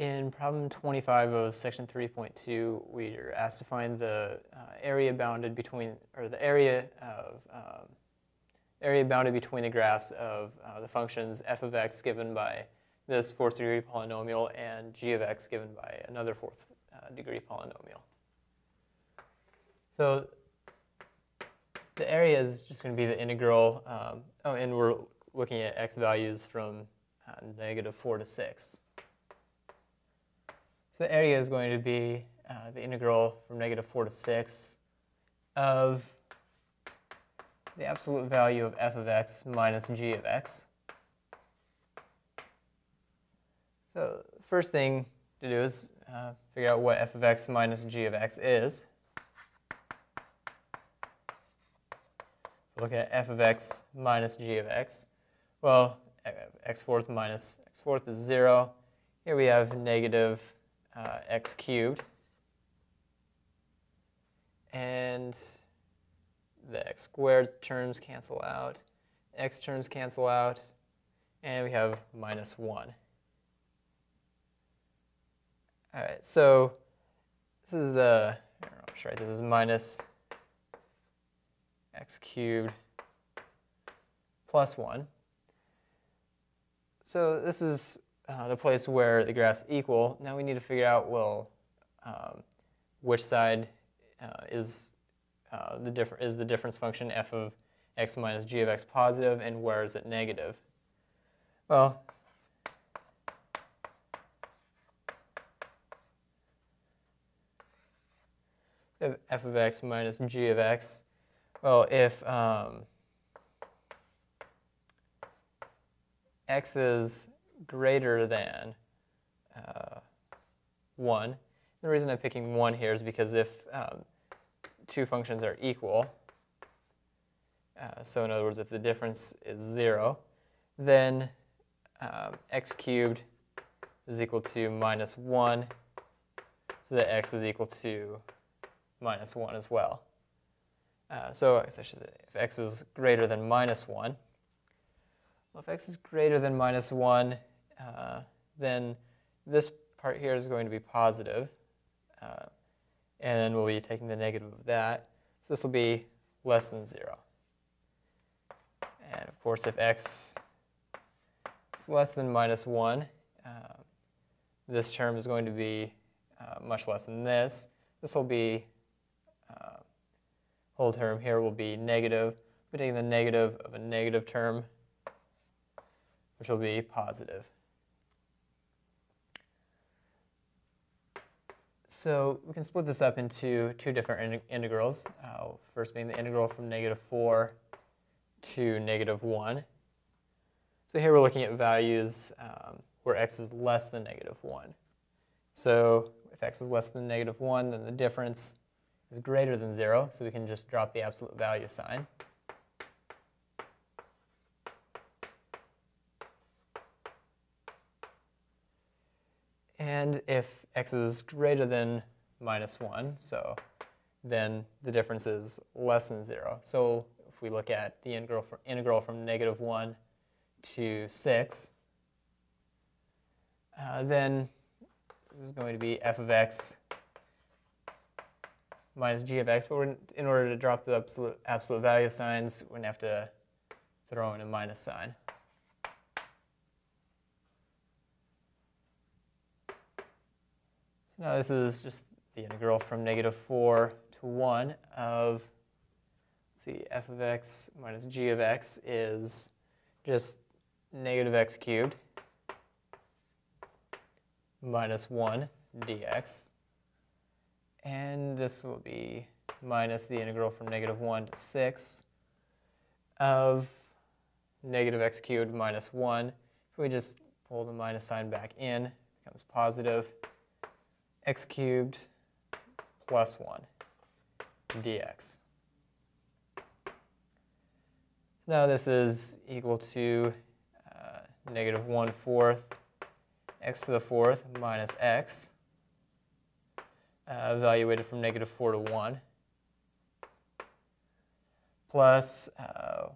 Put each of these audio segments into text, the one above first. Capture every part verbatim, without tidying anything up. In problem twenty-five of section three point two, we are asked to find the uh, area bounded between, or the area of um, area bounded between the graphs of uh, the functions f of x given by this fourth degree polynomial and g of x given by another fourth uh, degree polynomial. So the area is just going to be the integral, um, oh, and we're looking at x values from uh, negative four to six. So the area is going to be uh, the integral from negative four to six of the absolute value of f of x minus g of x. So the first thing to do is uh, figure out what f of x minus g of x is. Look at f of x minus g of x. Well, x fourth minus x fourth is zero. Here we have negative Uh, x cubed, and the x squared terms cancel out, x terms cancel out, and we have minus one. All right, so this is the, I don't know, I'm sure this is minus x cubed plus one. So this is Uh, the place where the graph's equal. Now we need to figure out, well, um, which side uh, is uh, the difference is the difference function f of x minus g of x positive, and where is it negative? Well, f of x minus g of x. Well, if um, x is greater than uh, one. The reason I'm picking one here is because if um, two functions are equal, uh, so in other words, if the difference is zero, then um, x cubed is equal to minus one, so that x is equal to minus one as well. Uh, so I should say if x is greater than minus one, well, if x is greater than minus one, Uh, then this part here is going to be positive, uh, and then we'll be taking the negative of that. So this will be less than zero. And of course, if x is less than minus one, uh, this term is going to be uh, much less than this. This will be, uh, whole term here will be negative. We're taking the negative of a negative term, which will be positive. So we can split this up into two different in integrals, uh, first being the integral from negative four to negative one. So here we're looking at values um, where x is less than negative one. So if x is less than negative one, then the difference is greater than zero, so we can just drop the absolute value sign. And if x is greater than minus one, so then the difference is less than zero. So if we look at the integral from, integral from negative one to six, uh, then this is going to be f of x minus g of x. But we're, in order to drop the absolute, absolute value signs, we're going to have to throw in a minus sign. Now this is just the integral from negative four to one of, let's see, f of x minus g of x is just negative x cubed minus one dx. And this will be minus the integral from negative one to six of negative x cubed minus one. If we just pull the minus sign back in, it becomes positive x cubed plus one dx. Now this is equal to uh, negative one fourth x to the fourth minus x, uh, evaluated from negative four to one, plus uh,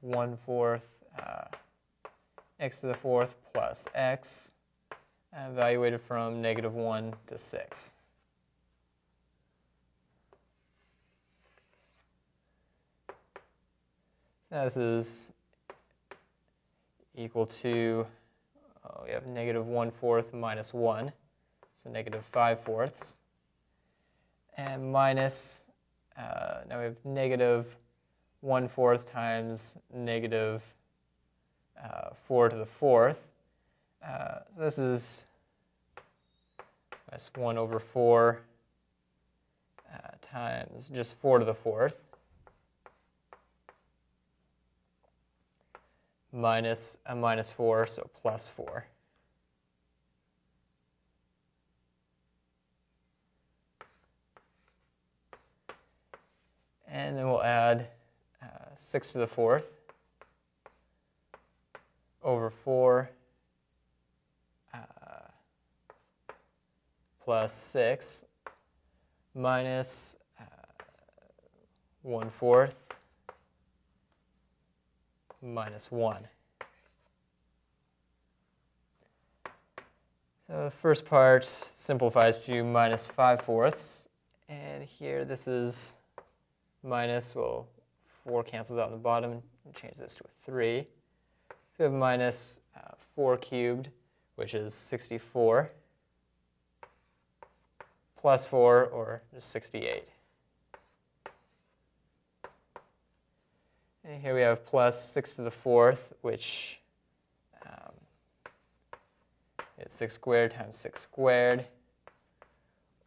one fourth uh, x to the fourth plus x, evaluated from negative one to six. Now this is equal to, oh, we have negative one fourth minus one, so negative five fourths, and minus, uh, now we have negative one fourth times negative uh, four to the fourth. Uh, so this is minus one over four uh, times just four to the fourth, minus a minus four, so plus four. And then we'll add uh, six to the fourth over four uh, plus six minus uh, one fourth minus one. So the first part simplifies to minus five fourths. And here this is minus, well, four cancels out on the bottom, and change this to a three. So we have minus uh, four cubed, which is sixty-four, plus four, or just sixty-eight. And here we have plus six to the fourth, which um, is six squared times six squared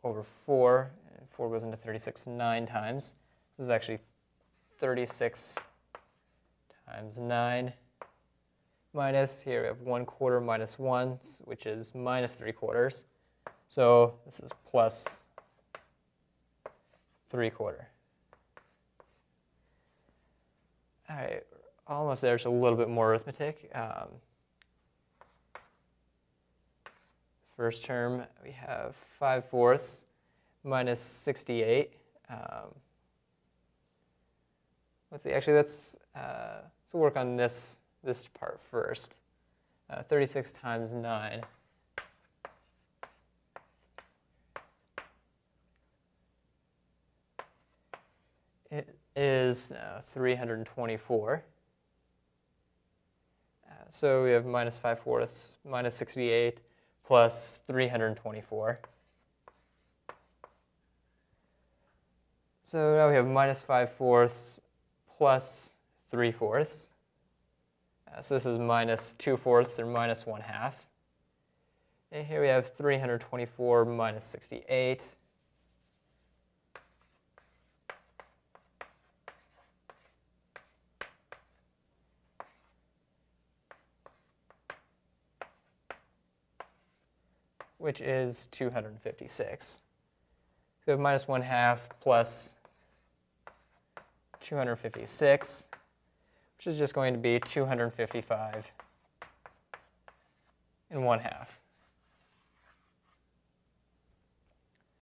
over four. And four goes into thirty-six nine times. This is actually thirty-six times nine minus, here we have one quarter minus one, which is minus three quarters. So this is plus three quarter. All right, almost there, just a little bit more arithmetic. Um, first term, we have five fourths minus sixty-eight. Um, let's see, actually, let's, uh, let's work on this, this part first. Uh, thirty-six times nine. It is uh, three hundred twenty-four. Uh, so we have minus five fourths minus sixty-eight plus three hundred twenty-four. So now we have minus five fourths plus three fourths. Uh, so this is minus two fourths, or minus one half. And here we have three hundred twenty-four minus sixty-eight. Which is two hundred fifty-six. So we have minus one half plus two hundred fifty-six, which is just going to be two hundred fifty-five and one half.